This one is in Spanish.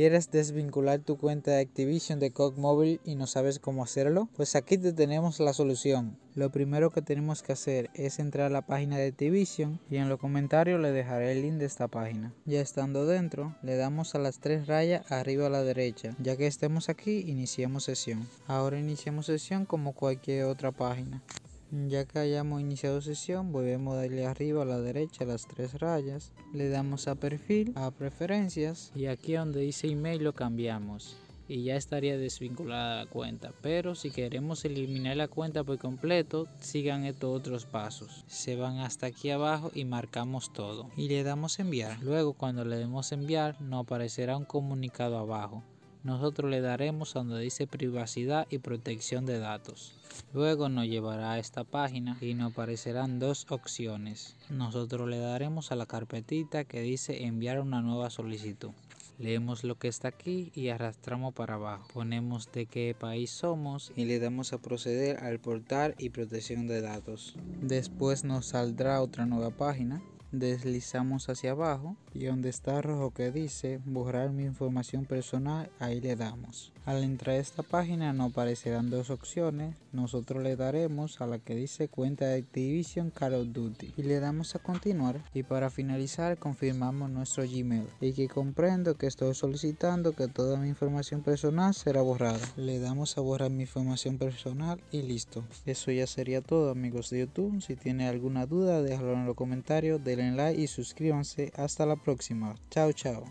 ¿Quieres desvincular tu cuenta de Activision de COD Mobile y no sabes cómo hacerlo? Pues aquí te tenemos la solución. Lo primero que tenemos que hacer es entrar a la página de Activision y en los comentarios le dejaré el link de esta página. Ya estando dentro, le damos a las tres rayas arriba a la derecha. Ya que estemos aquí, iniciamos sesión. Ahora iniciamos sesión como cualquier otra página. Ya que hayamos iniciado sesión, volvemos a darle arriba a la derecha a las tres rayas, le damos a perfil, a preferencias y aquí donde dice email lo cambiamos y ya estaría desvinculada la cuenta. Pero si queremos eliminar la cuenta por completo, sigan estos otros pasos. Se van hasta aquí abajo y marcamos todo y le damos enviar. Luego cuando le demos enviar nos aparecerá un comunicado abajo. Nosotros le daremos a donde dice privacidad y protección de datos. Luego nos llevará a esta página y nos aparecerán dos opciones. Nosotros le daremos a la carpetita que dice enviar una nueva solicitud. Leemos lo que está aquí y arrastramos para abajo. Ponemos de qué país somos y le damos a proceder al portal y protección de datos. Después nos saldrá otra nueva página. Deslizamos hacia abajo y donde está rojo que dice borrar mi información personal, ahí le damos. Al entrar a esta página nos aparecerán dos opciones. Nosotros le daremos a la que dice cuenta de Activision Call of Duty y le damos a continuar. Y para finalizar confirmamos nuestro Gmail y que comprendo que estoy solicitando que toda mi información personal será borrada. Le damos a borrar mi información personal y listo. Eso ya sería todo, amigos de YouTube. Si tiene alguna duda déjalo en los comentarios del like y suscríbanse. Hasta la próxima. Chao, chao.